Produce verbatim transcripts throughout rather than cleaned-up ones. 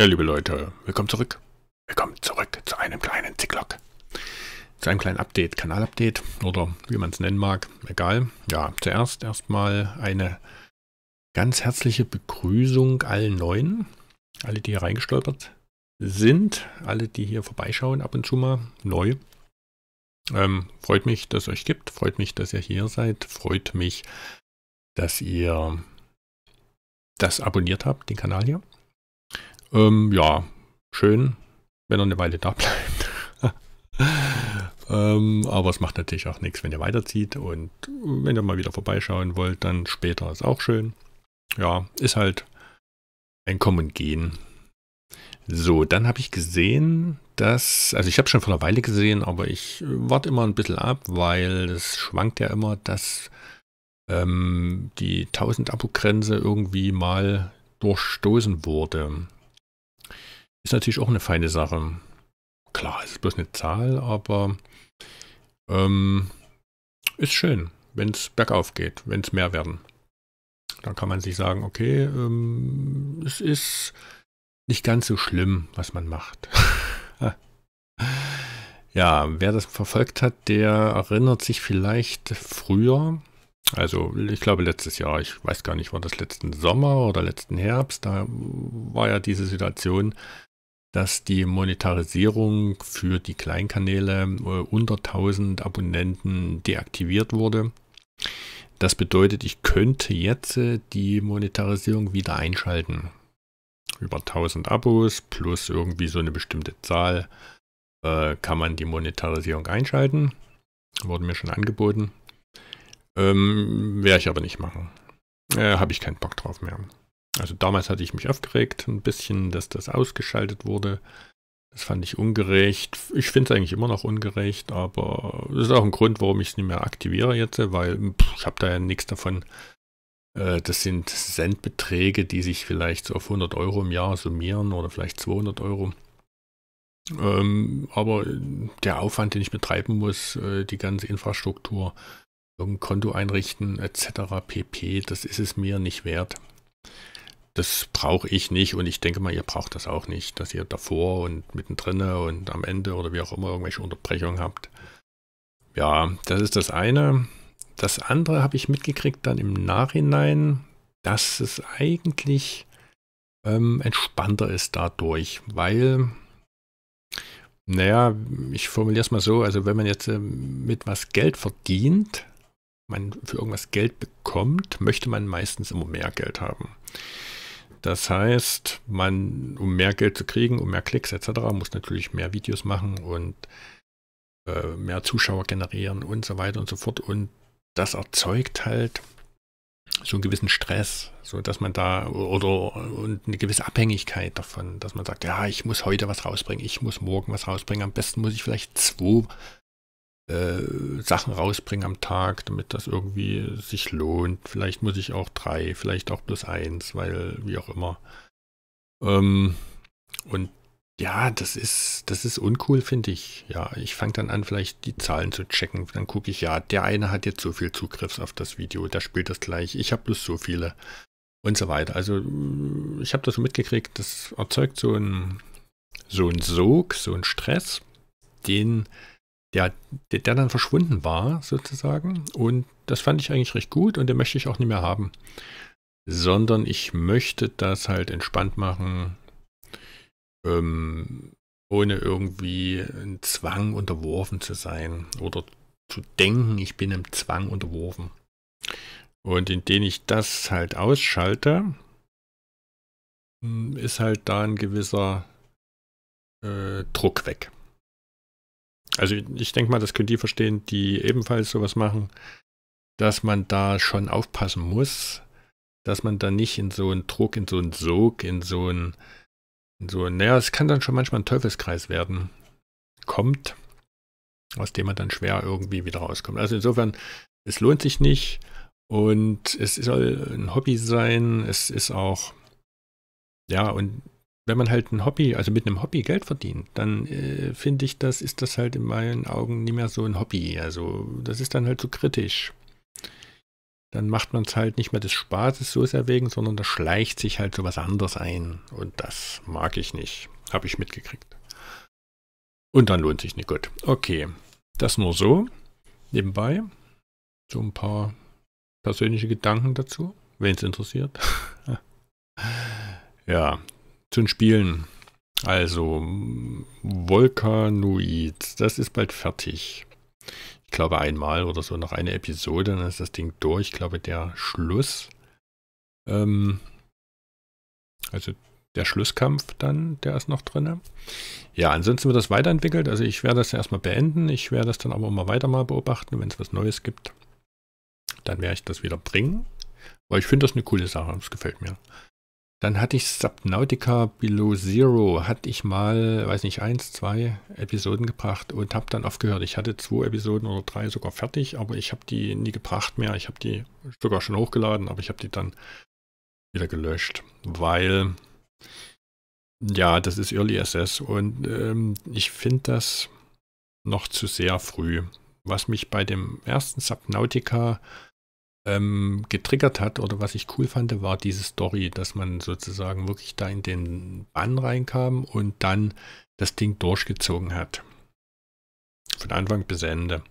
Ja, liebe Leute, willkommen zurück. Willkommen zurück zu einem kleinen Ziklock. Zu einem kleinen Update, Kanal-Update oder wie man es nennen mag, egal. Ja, zuerst erstmal eine ganz herzliche Begrüßung allen Neuen, alle, die hier reingestolpert sind, alle, die hier vorbeischauen ab und zu mal, neu. Ähm, freut mich, dass es euch gibt, freut mich, dass ihr hier seid, freut mich, dass ihr das abonniert habt, den Kanal hier. Ähm, ja, schön, wenn er eine Weile da bleibt. ähm, aber es macht natürlich auch nichts, wenn ihr weiterzieht. Und wenn ihr mal wieder vorbeischauen wollt, dann später ist auch schön. Ja, ist halt ein Kommen und Gehen. So, dann habe ich gesehen, dass, also ich habe schon vor einer Weile gesehen, aber ich warte immer ein bisschen ab, weil es schwankt ja immer, dass ähm, die tausend-Abo-Grenze irgendwie mal durchstoßen wurde. Ist natürlich auch eine feine Sache. Klar, es ist bloß eine Zahl, aber ähm, ist schön, wenn es bergauf geht, wenn es mehr werden. Dann kann man sich sagen, okay, ähm, es ist nicht ganz so schlimm, was man macht. Ja, wer das verfolgt hat, der erinnert sich vielleicht früher, also ich glaube letztes Jahr, ich weiß gar nicht, war das letzten Sommer oder letzten Herbst, da war ja diese Situation, dass die Monetarisierung für die Kleinkanäle unter tausend Abonnenten deaktiviert wurde. Das bedeutet, ich könnte jetzt die Monetarisierung wieder einschalten. Über tausend Abos plus irgendwie so eine bestimmte Zahl äh, kann man die Monetarisierung einschalten. Wurde mir schon angeboten. Ähm, werde ich aber nicht machen. Äh, Habe ich keinen Bock drauf mehr. Also damals hatte ich mich aufgeregt ein bisschen, dass das ausgeschaltet wurde. Das fand ich ungerecht. Ich finde es eigentlich immer noch ungerecht, aber das ist auch ein Grund, warum ich es nicht mehr aktiviere jetzt, weil pff, ich habe da ja nichts davon. Äh, das sind Centbeträge, die sich vielleicht so auf hundert Euro im Jahr summieren oder vielleicht zweihundert Euro. Ähm, aber der Aufwand, den ich betreiben muss, äh, die ganze Infrastruktur, irgendein Konto einrichten et cetera pp, das ist es mir nicht wert. Das brauche ich nicht und ich denke mal, ihr braucht das auch nicht, dass ihr davor und mittendrin und am Ende oder wie auch immer irgendwelche Unterbrechungen habt. Ja, das ist das eine. Das andere habe ich mitgekriegt dann im Nachhinein, dass es eigentlich ähm, entspannter ist dadurch, weil, naja, ich formuliere es mal so, also wenn man jetzt äh, mit was Geld verdient, man für irgendwas Geld bekommt, möchte man meistens immer mehr Geld haben. Das heißt, man, um mehr Geld zu kriegen, um mehr Klicks et cetera, muss natürlich mehr Videos machen und äh, mehr Zuschauer generieren und so weiter und so fort. Und das erzeugt halt so einen gewissen Stress, so dass man da, oder und eine gewisse Abhängigkeit davon, dass man sagt, ja, ich muss heute was rausbringen, ich muss morgen was rausbringen, am besten muss ich vielleicht zwei Sachen rausbringen am Tag, damit das irgendwie sich lohnt. Vielleicht muss ich auch drei, vielleicht auch plus eins, weil wie auch immer. Ähm, und ja, das ist, das ist uncool, finde ich. Ja, ich fange dann an, vielleicht die Zahlen zu checken. Dann gucke ich, ja, der eine hat jetzt so viel Zugriff auf das Video, der spielt das gleich. Ich habe bloß so viele und so weiter. Also ich habe das so mitgekriegt, das erzeugt so einen, so einen Sog, so einen Stress, den Der, der dann verschwunden war, sozusagen. Und das fand ich eigentlich recht gut und den möchte ich auch nicht mehr haben. Sondern ich möchte das halt entspannt machen, ähm, ohne irgendwie einem Zwang unterworfen zu sein oder zu denken, ich bin einem Zwang unterworfen. Und indem ich das halt ausschalte, ist halt da ein gewisser äh, Druck weg. Also ich denke mal, das können die verstehen, die ebenfalls sowas machen, dass man da schon aufpassen muss, dass man da nicht in so einen Druck, in so einen Sog, in so einen, in so einen, naja, es kann dann schon manchmal ein Teufelskreis werden, kommt, aus dem man dann schwer irgendwie wieder rauskommt. Also insofern, es lohnt sich nicht und es soll ein Hobby sein, es ist auch, ja, und wenn man halt ein Hobby, also mit einem Hobby Geld verdient, dann äh, finde ich, das ist das halt in meinen Augen nicht mehr so ein Hobby. Also das ist dann halt so kritisch. dann macht man es halt nicht mehr des Spaßes so sehr wegen, sondern da schleicht sich halt so was anderes ein. Und das mag ich nicht. Habe ich mitgekriegt. Und dann lohnt sich nicht gut. Okay, das nur so. Nebenbei so ein paar persönliche Gedanken dazu, wenn es interessiert. Ja, zu den Spielen. Also, Volcanoid, das ist bald fertig. Ich glaube einmal oder so noch eine Episode, dann ist das Ding durch. Ich glaube, der Schluss, ähm, also der Schlusskampf dann, der ist noch drin. Ja, ansonsten wird das weiterentwickelt. Also ich werde das erstmal beenden. Ich werde das dann aber immer weiter mal beobachten. Wenn es was Neues gibt, dann werde ich das wieder bringen. Weil ich finde das eine coole Sache. Das gefällt mir. Dann hatte ich Subnautica Below Zero. Hatte ich mal, weiß nicht, eins, zwei Episoden gebracht und habe dann aufgehört. Ich hatte zwei Episoden oder drei sogar fertig, aber ich habe die nie gebracht mehr. Ich habe die sogar schon hochgeladen, aber ich habe die dann wieder gelöscht, weil... Ja, das ist Early Access und ähm, ich finde das noch zu sehr früh. Was mich bei dem ersten Subnautica ähm, getriggert hat oder was ich cool fand, war diese Story, dass man sozusagen wirklich da in den Bann reinkam und dann das Ding durchgezogen hat. Von Anfang bis Ende.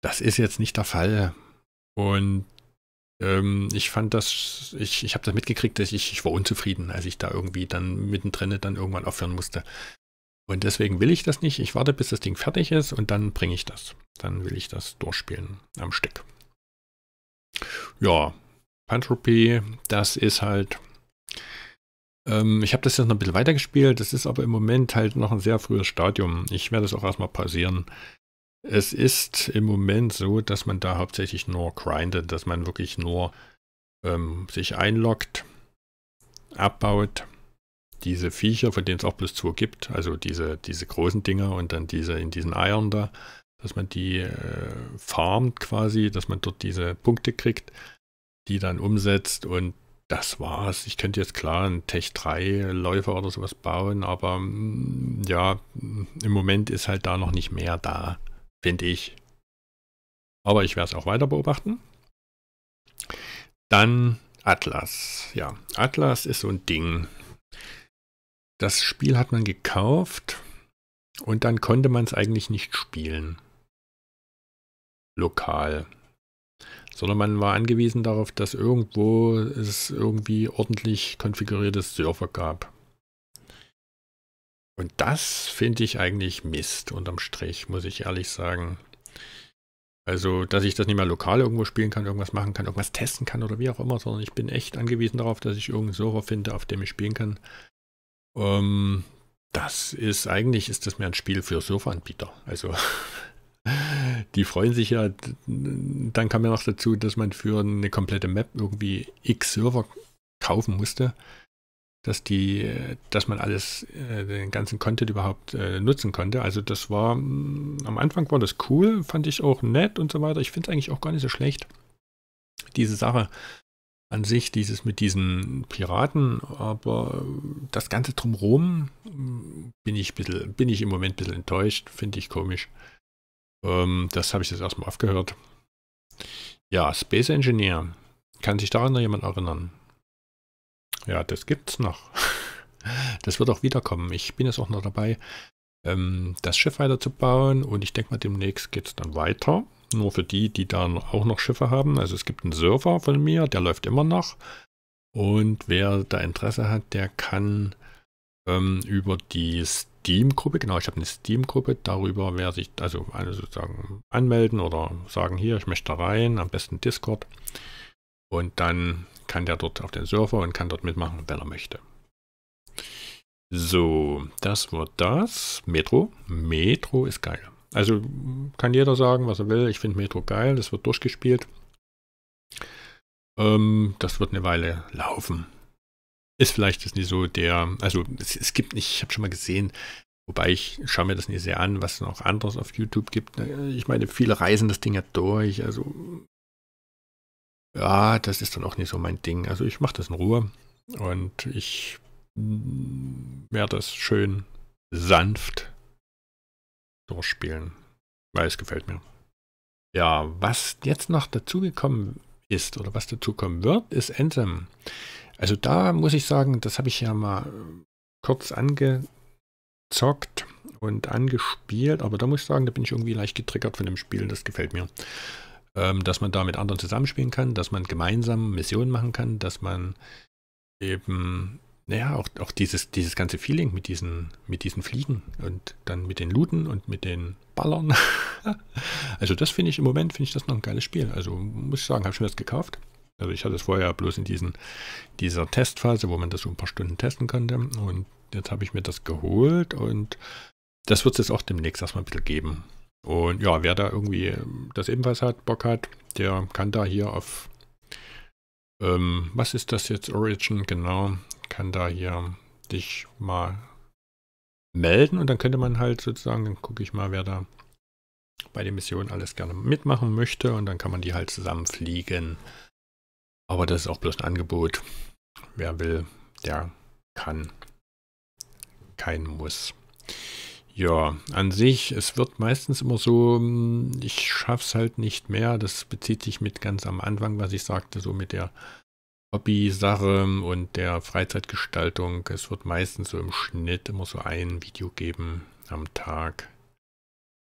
Das ist jetzt nicht der Fall und ich fand das, ich, ich habe das mitgekriegt, dass ich, ich war unzufrieden, als ich da irgendwie dann mittendrin dann irgendwann aufhören musste. Und deswegen will ich das nicht. Ich warte, bis das Ding fertig ist und dann bringe ich das. Dann will ich das durchspielen am Stück. Ja, Pantropy, das ist halt, ähm, ich habe das jetzt noch ein bisschen weitergespielt. Das ist aber im Moment halt noch ein sehr frühes Stadium. Ich werde es auch erstmal pausieren. Es ist im Moment so, dass man da hauptsächlich nur grindet, dass man wirklich nur ähm, sich einloggt, abbaut, diese Viecher, von denen es auch bloß zwei gibt, also diese, diese großen Dinger und dann diese in diesen Eiern da, dass man die äh, farmt quasi, dass man dort diese Punkte kriegt, die dann umsetzt und das war's. Ich könnte jetzt klar einen Tech drei Läufer oder sowas bauen, aber ja, im Moment ist halt da noch nicht mehr da. Finde ich. Aber ich werde es auch weiter beobachten. Dann Atlas. Ja, Atlas ist so ein Ding. Das Spiel hat man gekauft und dann konnte man es eigentlich nicht spielen. Lokal. Sondern man war angewiesen darauf, dass irgendwo es irgendwie ordentlich konfigurierte Server gab. Und das finde ich eigentlich Mist unterm Strich, muss ich ehrlich sagen. Also, dass ich das nicht mehr lokal irgendwo spielen kann, irgendwas machen kann, irgendwas testen kann oder wie auch immer, sondern ich bin echt angewiesen darauf, dass ich irgendeinen Server finde, auf dem ich spielen kann. Ähm, das ist, eigentlich ist das mehr ein Spiel für Serveranbieter. Also, die freuen sich ja, dann kam ja noch dazu, dass man für eine komplette Map irgendwie x Server kaufen musste. Dass, die, dass man alles, den ganzen Content überhaupt nutzen konnte. Also das war, am Anfang war das cool, fand ich auch nett und so weiter. Ich finde es eigentlich auch gar nicht so schlecht. Diese Sache an sich, dieses mit diesen Piraten, aber das Ganze drumherum bin ich, bisschen, bin ich im Moment ein bisschen enttäuscht, finde ich komisch. Das habe ich jetzt erstmal aufgehört. Ja, Space Engineer. Kann sich daran noch jemand erinnern? Ja, das gibt's noch. Das wird auch wiederkommen. Ich bin jetzt auch noch dabei, das Schiff weiterzubauen und ich denke mal, demnächst geht es dann weiter. Nur für die, die da auch noch Schiffe haben. Also es gibt einen Server von mir, der läuft immer noch. Und wer da Interesse hat, der kann ähm, über die Steam-Gruppe, genau, ich habe eine Steam-Gruppe, darüber wer sich also, also sozusagen anmelden oder sagen, hier, ich möchte da rein, am besten Discord. Und dann kann der dort auf den Server und kann dort mitmachen, wenn er möchte. So, das war das. Metro. Metro ist geil. Also kann jeder sagen, was er will. Ich finde Metro geil. Das wird durchgespielt. Ähm, das wird eine Weile laufen. Ist vielleicht jetzt nicht so der... Also es, es gibt nicht... Ich habe schon mal gesehen... Wobei ich schaue mir das nicht sehr an, was es noch anderes auf YouTube gibt. Ich meine, viele reisen das Ding ja durch. Also... Ja, das ist dann auch nicht so mein Ding. Also ich mache das in Ruhe und ich werde das schön sanft durchspielen, weil es gefällt mir. Ja, was jetzt noch dazu gekommen ist oder was dazukommen wird, ist Anthem. Also da muss ich sagen, das habe ich ja mal kurz angezockt und angespielt, aber da muss ich sagen, da bin ich irgendwie leicht getriggert von dem Spiel, das gefällt mir. Ähm, dass man da mit anderen zusammenspielen kann, dass man gemeinsam Missionen machen kann, dass man eben, naja, auch, auch dieses, dieses ganze Feeling mit diesen, mit diesen Fliegen und dann mit den Looten und mit den Ballern. Also das finde ich im Moment, finde ich das noch ein geiles Spiel. Also muss ich sagen, habe ich mir das gekauft. Also ich hatte es vorher bloß in diesen, dieser Testphase, wo man das so ein paar Stunden testen konnte. Und jetzt habe ich mir das geholt und das wird es jetzt auch demnächst erstmal ein bisschen geben. Und ja, wer da irgendwie das ebenfalls hat, Bock hat, der kann da hier auf, ähm, was ist das jetzt, Origin, genau, kann da hier dich mal melden und dann könnte man halt sozusagen, dann gucke ich mal, wer da bei den Missionen alles gerne mitmachen möchte und dann kann man die halt zusammen fliegen. Aber das ist auch bloß ein Angebot. Wer will, der kann. Kein Muss. Ja, an sich, es wird meistens immer so, ich schaff's halt nicht mehr. Das bezieht sich mit ganz am Anfang, was ich sagte, so mit der Hobby-Sache und der Freizeitgestaltung. Es wird meistens so im Schnitt immer so ein Video geben am Tag.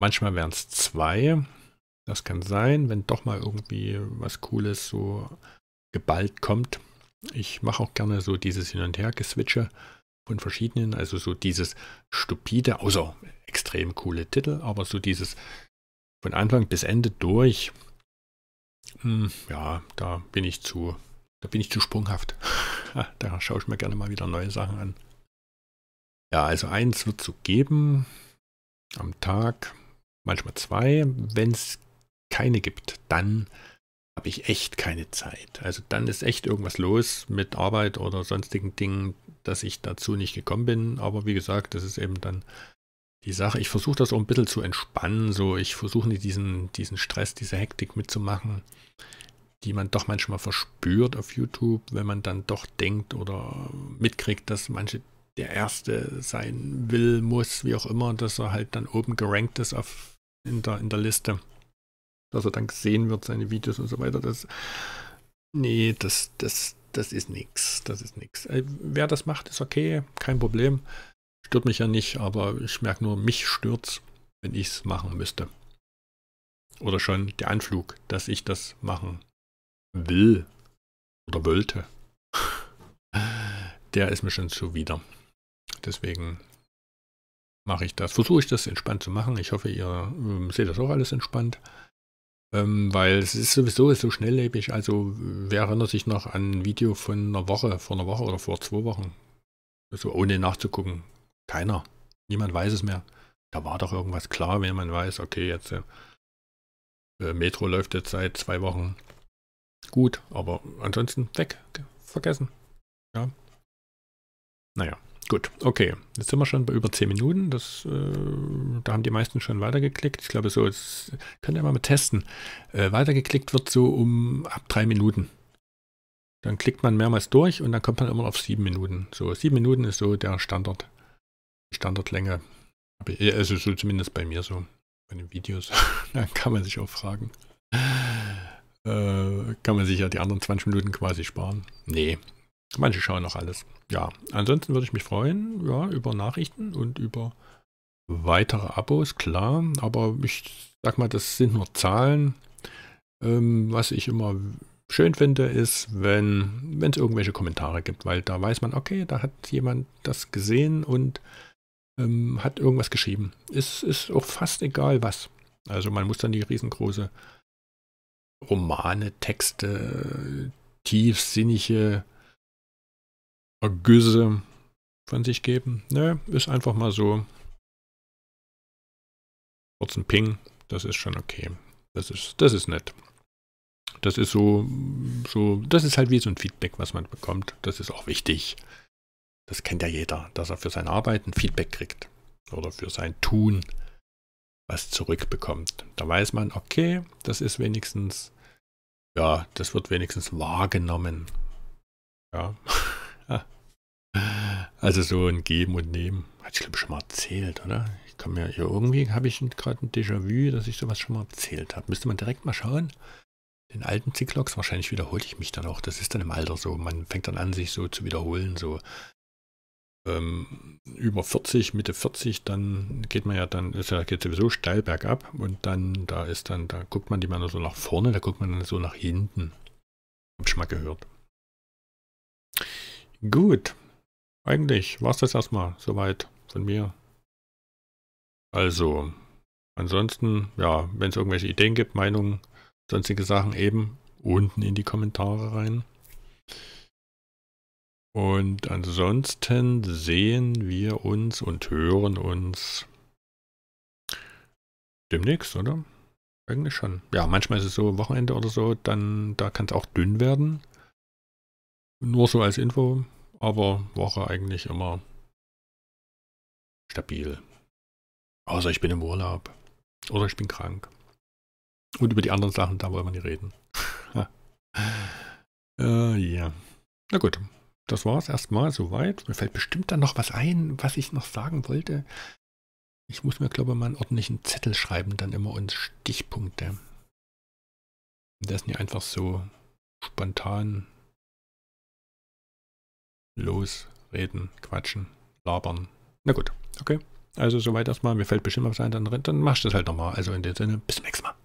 Manchmal wären es zwei. Das kann sein, wenn doch mal irgendwie was Cooles so geballt kommt. Ich mache auch gerne so dieses Hin- und Her-Geswitche von verschiedenen, also so dieses stupide, außer extrem coole Titel, aber so dieses von Anfang bis Ende durch, hm, ja, da bin ich zu, da bin ich zu sprunghaft. Da schaue ich mir gerne mal wieder neue Sachen an. Ja, also eins wird es so geben am Tag, manchmal zwei, wenn es keine gibt, dann habe ich echt keine Zeit. Also dann ist echt irgendwas los mit Arbeit oder sonstigen Dingen, dass ich dazu nicht gekommen bin. Aber wie gesagt, das ist eben dann die Sache. Ich versuche das auch ein bisschen zu entspannen. So, ich versuche nicht diesen, diesen Stress, diese Hektik mitzumachen, die man doch manchmal verspürt auf YouTube, wenn man dann doch denkt oder mitkriegt, dass manche der Erste sein will, muss, wie auch immer, dass er halt dann oben gerankt ist auf, in, der, in der Liste. Dass er dann gesehen wird, seine Videos und so weiter. Das, nee, das, das, das ist nix. Das ist nix. Wer das macht, ist okay, kein Problem. Stört mich ja nicht, aber ich merke nur, mich stört's, wenn ich es machen müsste. Oder schon der Anflug, dass ich das machen will oder wollte. Der ist mir schon zuwider. Deswegen mache ich das. Versuche ich das entspannt zu machen. Ich hoffe, ihr ähm, seht das auch alles entspannt. Ähm, weil es ist sowieso so schnelllebig. Also wer erinnert sich noch an ein Video von einer Woche, vor einer Woche oder vor zwei Wochen? So ohne nachzugucken. Keiner. Niemand weiß es mehr. Da war doch irgendwas klar, wenn man weiß, okay, jetzt äh, Metro läuft jetzt seit zwei Wochen. Gut, aber ansonsten weg. Vergessen. Ja. Naja, gut, okay. Jetzt sind wir schon bei über zehn Minuten. Das, äh, da haben die meisten schon weitergeklickt. Ich glaube, so, jetzt könnt ihr mal mit testen. Äh, weitergeklickt wird so um ab drei Minuten. Dann klickt man mehrmals durch und dann kommt man immer auf sieben Minuten. So, sieben Minuten ist so der Standard, Standardlänge. Also so zumindest bei mir so, bei den Videos. Dann kann man sich auch fragen. Äh, kann man sich ja die anderen zwanzig Minuten quasi sparen. Nee. Manche schauen noch alles. Ja, ansonsten würde ich mich freuen, ja, über Nachrichten und über weitere Abos, klar. Aber ich sag mal, das sind nur Zahlen. Ähm, was ich immer schön finde, ist, wenn es irgendwelche Kommentare gibt, weil da weiß man, okay, da hat jemand das gesehen und ähm, hat irgendwas geschrieben. Es ist auch fast egal, was. Also man muss dann die riesengroße Romane, Texte, tiefsinnige Güsse von sich geben. Nö, ist einfach mal so kurz ein Ping, das ist schon okay. Das ist, das ist nett. Das ist so, so, das ist halt wie so ein Feedback, was man bekommt. Das ist auch wichtig. Das kennt ja jeder, dass er für seine Arbeit ein Feedback kriegt. Oder für sein Tun was zurückbekommt. Da weiß man, okay, das ist wenigstens, ja, das wird wenigstens wahrgenommen. Ja. Also so ein Geben und Nehmen. Hatte ich glaube schon mal erzählt, oder? Ich kann mir irgendwie habe ich gerade ein Déjà-vu, dass ich sowas schon mal erzählt habe. Müsste man direkt mal schauen. den alten Zikloks, wahrscheinlich wiederhole ich mich dann auch. Das ist dann im Alter so. Man fängt dann an, sich so zu wiederholen. So ähm, über vierzig, Mitte vierzig, dann geht man ja dann, ist ja geht sowieso steil bergab und dann, da ist dann, da guckt man die Männer so nach vorne, da guckt man dann so nach hinten. Hab schon mal gehört. Gut. Eigentlich war es das erstmal soweit von mir. Also, ansonsten, ja, wenn es irgendwelche Ideen gibt, Meinungen, sonstige Sachen eben unten in die Kommentare rein. Und ansonsten sehen wir uns und hören uns demnächst, oder? Eigentlich schon. Ja, manchmal ist es so Wochenende oder so, dann da kann es auch dünn werden. Nur so als Info, aber Woche eigentlich immer stabil. Außer ich bin im Urlaub. Oder ich bin krank. Und über die anderen Sachen, da wollen wir nicht reden. Ja. äh, yeah. Na gut, das war es erstmal soweit. Mir fällt bestimmt dann noch was ein, was ich noch sagen wollte. Ich muss mir, glaube ich, mal einen ordentlichen Zettel schreiben, dann immer uns Stichpunkte. Das ist nicht einfach so spontan losreden, quatschen, labern. Na gut, okay. Also soweit erstmal. Mir fällt bestimmt was ein, dann, dann machst du das halt nochmal. Also in dem Sinne, bis zum nächsten Mal.